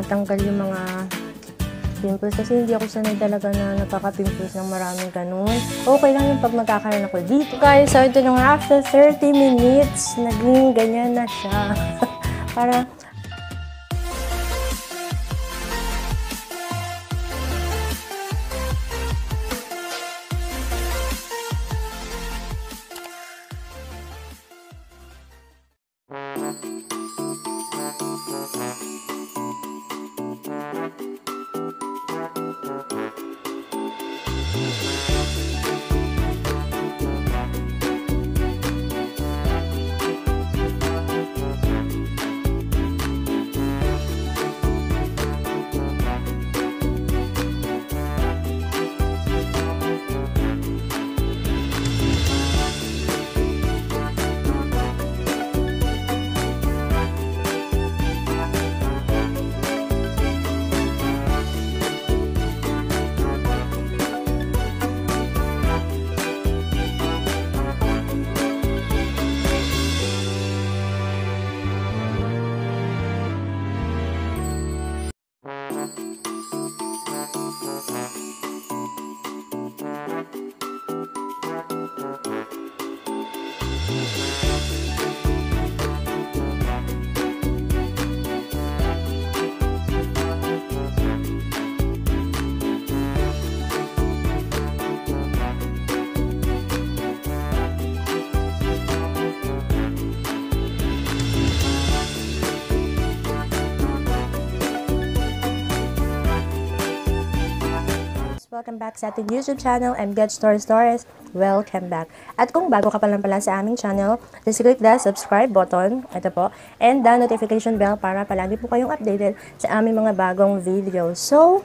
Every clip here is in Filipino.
matanggal yung mga pimples. Kasi hindi ako sanay talaga na nakaka-pimples ng maraming ganun. Okay lang yung pag magkakaroon ako dito. Guys, so ito nung after 30 minutes, naging ganyan na siya. Para welcome back sa ating YouTube channel. I'm Getch Torres. Welcome back. At kung bago ka pa lang pala sa aming channel, just click the subscribe button, ito po, and the notification bell para palagi po kayong updated sa aming mga bagong videos. So,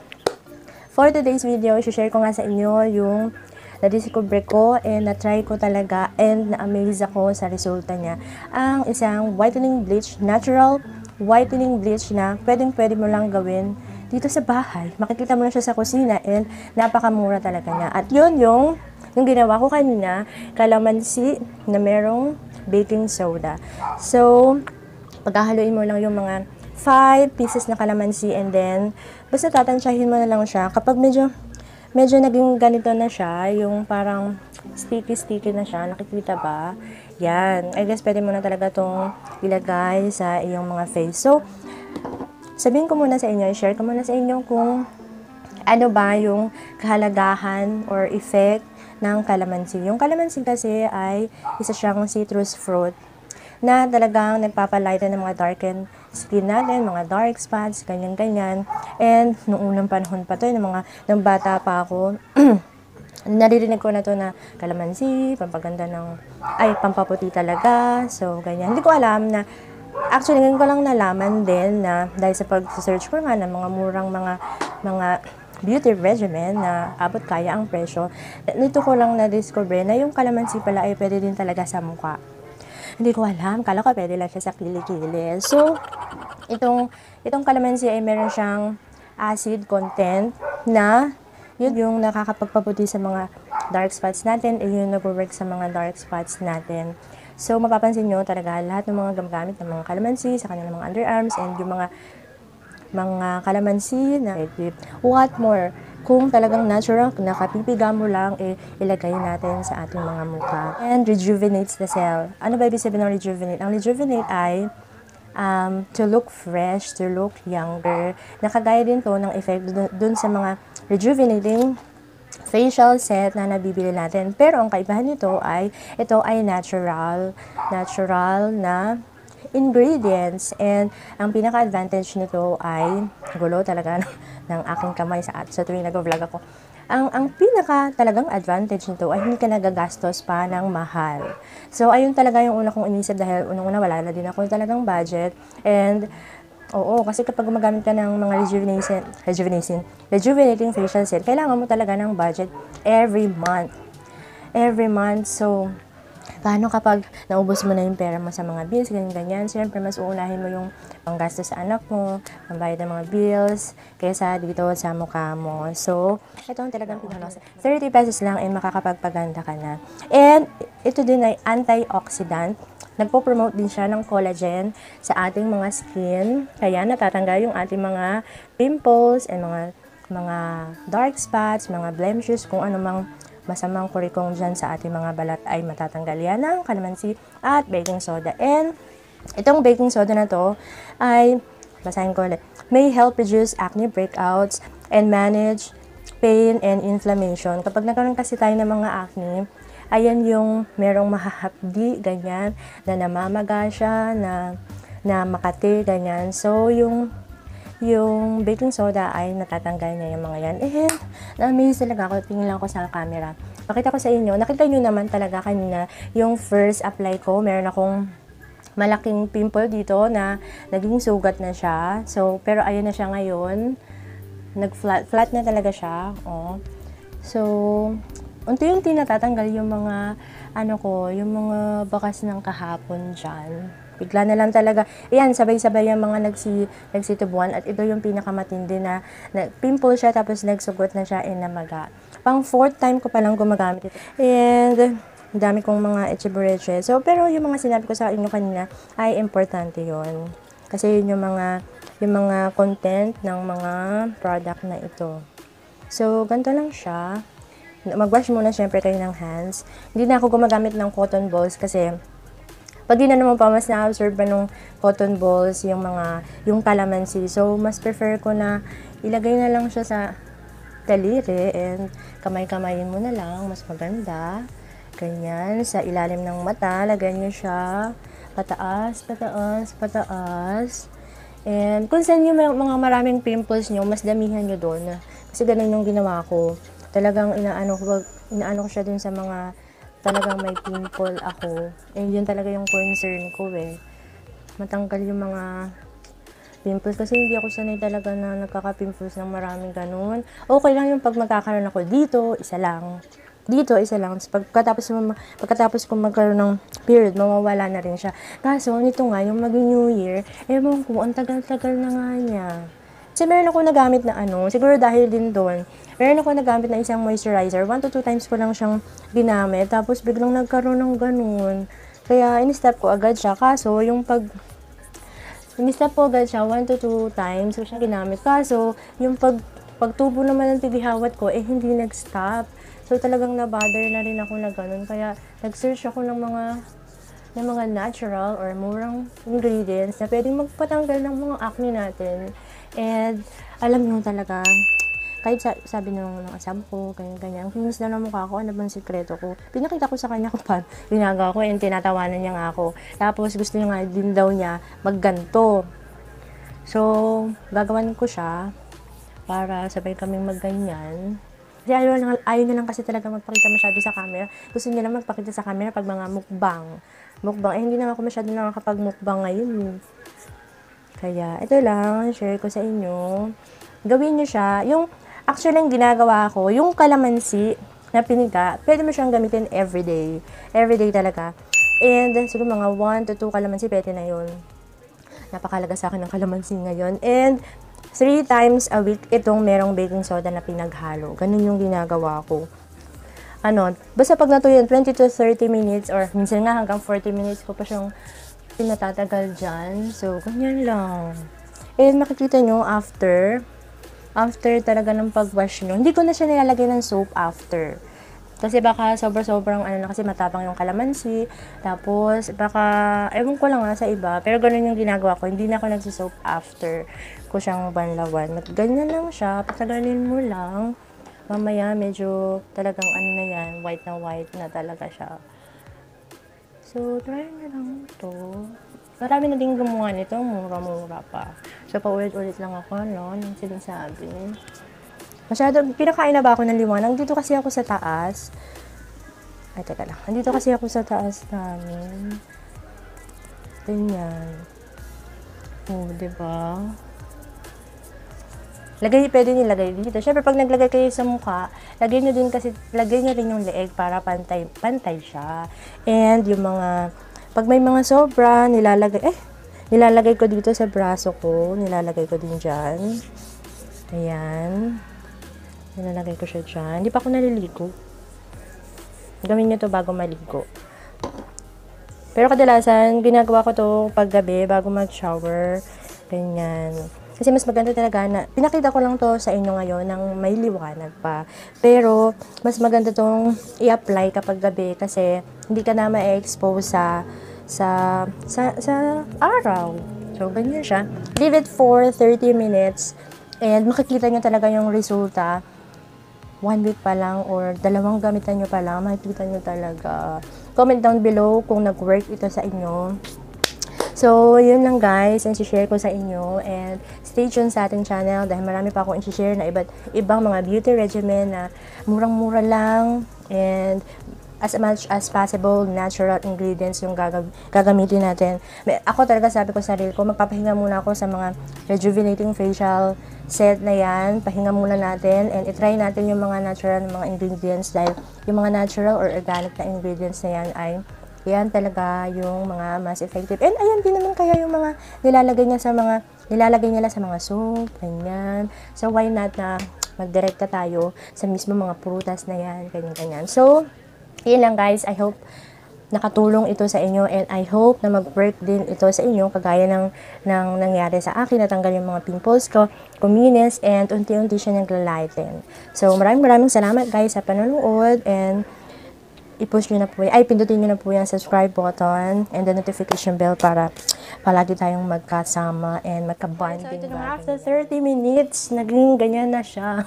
for today's video, share ko nga sa inyo yung na-discover ko and na-try ko talaga and na-amaze ako sa resulta niya. Ang isang whitening bleach, natural whitening bleach na pwedeng-pwede mo lang gawin dito sa bahay. Makikita mo na siya sa kusina and napakamura talaga niya. At yun yung ginawa ko kanina, calamansi na merong baking soda. So, paghahaluin mo lang yung mga 5 pieces na calamansi and then, basta tatansyahin mo na lang siya. Kapag medyo naging ganito na siya, yung parang sticky-sticky na siya, nakikita ba? Yan. I guess pwede mo na talaga itong ilagay sa iyong mga face. So, sabihin ko muna sa inyo, share ko muna sa inyo kung ano ba yung kahalagahan or effect ng calamansi. Yung calamansi kasi ay isa siyang citrus fruit na talagang nagpapalighten ng mga darkened skin natin, mga dark spots, ganyan-ganyan. And noong unang panahon pa to, nung bata pa ako, naririnig ko na to na calamansi, pampaganda pampaputi talaga. So, ganyan. Hindi ko alam na actually, ngayon ko lang nalaman din na dahil sa pag-search ko nga ng mga murang mga beauty regimen na abot kaya ang presyo, nito ko lang na-discover na yung calamansi pala ay pwede din talaga sa mukha. Hindi ko alam, kala ko pwede lang siya sa kilikili. So, itong calamansi ay meron siyang acid content na yun yung nakakapagpaputi sa mga dark spots natin, yun yung nag-work sa mga dark spots natin. So, mapapansin nyo talaga lahat ng mga gamit ng mga calamansi sa kanilang mga underarms and yung mga calamansi na what more? Kung talagang natural, nakapipiga mo lang, ilagay natin sa ating mga mukha. And rejuvenates the cell. Ano ba ibig sabihin ng rejuvenate? Ang rejuvenate ay to look fresh, to look younger. Nakagaya din to ng effect dun sa mga rejuvenating facial set na nabibili natin. Pero ang kaibahan nito ay, ito ay natural na ingredients. And ang pinaka-advantage nito ay, gulo talaga ng aking kamay sa tuwing nag-vlog ako. Ang pinaka talagang advantage nito ay hindi ka nagagastos pa ng mahal. So, ayun talaga yung una kong inisip dahil unang-una wala na din ako talagang budget. And oo, kasi kapag gumagamit ka ng mga rejuvenating facial set, kailangan mo talaga ng budget every month. Every month, so, paano kapag naubos mo na yung pera mo sa mga bills, ganyan-ganyan, siyempre mas uunahin mo yung panggastos sa anak mo, pambayad ng mga bills, kaysa dito sa mukha mo. So, ito ang talagang pinaka-loss. 30 pesos lang and makakapagpaganda ka na. And, ito din ay antioxidant. Nagpo-promote din siya ng collagen sa ating mga skin. Kaya natatanggal yung ating mga pimples and mga dark spots, mga blemishes, kung anumang masamang kurikong dyan sa ating mga balat ay matatanggal yan ng calamansi at baking soda. And itong baking soda na to ay, basahin ko ulit, may help reduce acne breakouts and manage pain and inflammation. Kapag nagkaroon kasi tayo ng mga acne, ayan yung merong mahahapdi, ganyan, na namamaga siya, na makati, ganyan. So, yung baking soda ay natatanggal niya yung mga yan. Eh, na-amaze talaga ako. Tingin lang ako sa camera. Pakita ko sa inyo. Nakita nyo naman talaga kanina yung first apply ko. Meron akong malaking pimple dito na naging sugat na siya. So, pero ayan na siya ngayon. Nag-flat na talaga siya. Oh. So, unti-unti natatanggal yung mga, yung mga bakas ng kahapon dyan. Bigla na lang talaga. Ayan, sabay-sabay yung mga nagsitubuan. At ito yung pinakamatindi na pimple siya, tapos nagsugot na siya and namaga. Pang fourth time ko palang gumagamit ito. And dami kong mga etchebureche. So, pero yung mga sinabi ko sa inyo kanina ay importante yon. Kasi yun yung mga content ng mga product na ito. So, ganito lang siya. Mag-wash muna syempre kayo ng hands. Hindi na ako gumagamit ng cotton balls kasi pag di na naman pa, mas na-absorb pa nung cotton balls yung calamansi. So, mas prefer ko na ilagay na lang siya sa daliri and kamay-kamayin mo na lang. Mas maganda. Ganyan. Sa ilalim ng mata, lagyan nyo siya. Pataas, pataas, pataas. And kung saan yung mga maraming pimples nyo, mas damihan nyo doon. Kasi ganun yung ginawa ko. Talagang inaano ko siya dun sa mga talagang may pimple ako. And yun talaga yung concern ko eh. Matanggal yung mga pimples. Kasi hindi ako sanay talaga na nagkaka-pimples ng maraming ganun. Okay lang yung pag magkakaroon ako dito, isa lang. Dito, isa lang. Pagkatapos kong magkaroon ng period, mawawala na rin siya. Kaso, nito nga, yung mag-New Year, ewan ko, ang tagal-tagal na nga niya. Kasi meron ako nagamit na siguro dahil din doon, meron ako nagamit na isang moisturizer. 1 to 2 times ko lang siyang ginamit. Tapos biglang nagkaroon ng ganun. Kaya in-step ko agad siya. Kaso yung in-step ko agad siya 1 to 2 times ko siya ginamit. Kaso yung pagtubo naman ng tigihawat ko, eh hindi nag-stop. So talagang nabother na rin ako na ganun. Kaya nag-search ako ng mga natural or murang ingredients na pwedeng magpatanggal ng mga acne natin. And, alam nyo talaga, kahit sabi nung asawa ko, ganyan-ganyan, kinis na ng mukha ko, ano bang sikreto ko? Pinakita ko sa kanya kung paano ginagawa ko and tinatawanan niya nga ako. Tapos, gusto niya nga din daw niya magganto. So, gagawan ko siya para sabay kaming magganyan. Kasi ayaw na lang kasi talaga magpakita masyado sa camera. Gusto niya lang magpakita sa camera pag mga mukbang. Mukbang, eh hindi na ako masyado nakakapag-mukbang ngayon. Kaya, ito lang, share ko sa inyo. Gawin nyo siya. Yung, actually, yung ginagawa ko, yung calamansi na piniga, pwede mo siyang gamitin everyday. Everyday talaga. And, siguro mga 1 to 2 calamansi, pwede na yun. Napakalaga sa akin ng calamansi ngayon. And, 3 times a week, itong merong baking soda na pinaghalo. Ganun yung ginagawa ko. Basta pag natuyo, 20 to 30 minutes, or minsan nga hanggang 40 minutes ko pa siyang pinatatagal dyan. So, ganyan lang. And makikita nyo, after talaga ng pag-wash nyo, hindi ko na siya nilalagay ng soap after. Kasi baka sobrang kasi matapang yung calamansi. Tapos, baka, ewan ko lang nga sa iba, pero ganun yung ginagawa ko. Hindi na ako nagsisoap after ko siyang banlawan. Ganyan lang siya, patagalin mo lang. Mamaya, medyo talagang na yan, white na talaga siya. So, try na lang ito. Marami na din gumawa nito. Mura-mura pa. So, paulit-ulit lang ako, yung sinasabi. Pinakain na ba ako ng liwanag? Dito kasi ako sa taas. Ay, teka lang. Andito kasi ako sa taas namin. Ganyan. Oh, diba? Pwede nyo ilagay dito. Siyempre, pag naglagay kayo sa mukha, lagay nyo rin yung leeg para pantay siya. And yung mga, pag may mga sobra, nilalagay ko dito sa braso ko. Nilalagay ko din dyan. Ayan. Nilalagay ko siya dyan. Hindi pa ako naliligo. Gawin nyo to bago maligo. Pero kadalasan, ginagawa ko to paggabi bago mag-shower. Ganyan. Kasi mas maganda talaga na, pinakita ko lang to sa inyo ngayon ng may liwanag pa. Pero, mas maganda tong i-apply kapag gabi kasi hindi ka na ma-expose sa araw. So, ganyan siya. Leave it for 30 minutes and makikita nyo talaga yung resulta. 1 week pa lang or dalawang gamitan nyo pa lang, makikita nyo talaga. Comment down below kung nag-work ito sa inyo. So, yun lang guys, and share ko sa inyo, and stay tuned sa ating channel dahil marami pa akong i-share na ibang mga beauty regimen na murang-mura lang and as much as possible natural ingredients yung gagamitin natin. Ako talaga sabi ko sa sarili ko, magpapahinga muna ako sa mga rejuvenating facial set na yan. Pahinga muna natin and itry natin yung mga natural mga ingredients dahil yung mga natural or organic na ingredients na yan ay yan talaga yung mga mas effective. And ayan din naman kaya yung mga nilalagay nila sa mga soap, ganyan. So why not na magdirekta tayo sa mismo mga prutas na yan, ganyan-ganyan. So, yun lang guys, I hope nakatulong ito sa inyo and I hope na mag-work din ito sa inyo kagaya ng nangyari sa akin, natanggal yung mga pimples ko, kuminis, and unti-unti siya naglalighten. So, maraming salamat guys sa panonood and i-push nyo na po, pindutin nyo na po yung subscribe button and the notification bell para palagi tayong magkasama and magka-bonding. So, ito na after 30 minutes, naging ganyan na siya.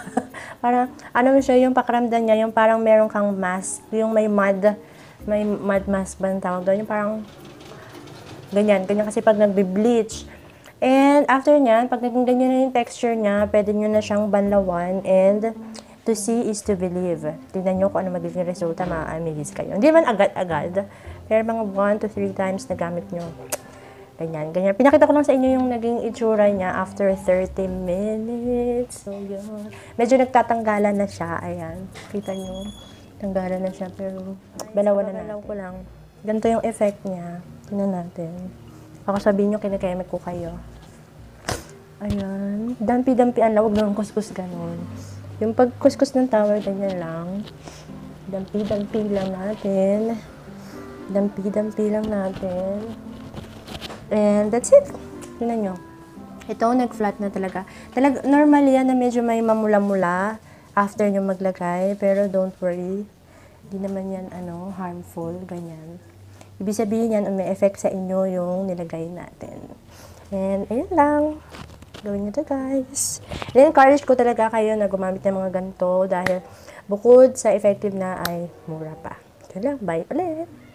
Parang, ano siya, yung pakiramdam niya, yung parang meron kang mask, yung may mud mask ba ang tawag doon, yung parang ganyan kasi pag nagbe-bleach. And after nyan, pag naging ganyan na yung texture niya, pwede nyo na siyang banlawan and to see is to believe. Tignan nyo kung ano magiging resulta, maa-amaze kayo. Hindi man agad-agad, pero mga 1 to 3 times na gamit nyo. Ganyan. Pinakita ko lang sa inyo yung naging itsura niya after 30 minutes. So, yun. Medyo nagtatanggalan na siya. Ayan. Kita nyo. Tanggalan na siya, pero banawan na natin. Ko lang. Ganito yung effect niya. Tignan natin. Baka sabihin nyo, kinakemik ko kayo. Ayan. Dampi-dampi ang lawag ng kuskus ganun. Yung pagkuskus ng towel, ganyan lang. Dampi-dampi lang natin. Dampi-dampi lang natin. And that's it. Tignan nyo. Ito, nag-flat na talaga. Normal yan na medyo may mamula-mula after nyo maglagay. Pero don't worry. Hindi naman yan harmful. Ganyan. Ibig sabihin yan, may effect sa inyo yung nilagay natin. And ayun lang. Gawin nyo to guys. And encourage ko talaga kayo na gumamit ng mga ganito dahil bukod sa effective na ay mura pa. Yun lang. Bye ulit.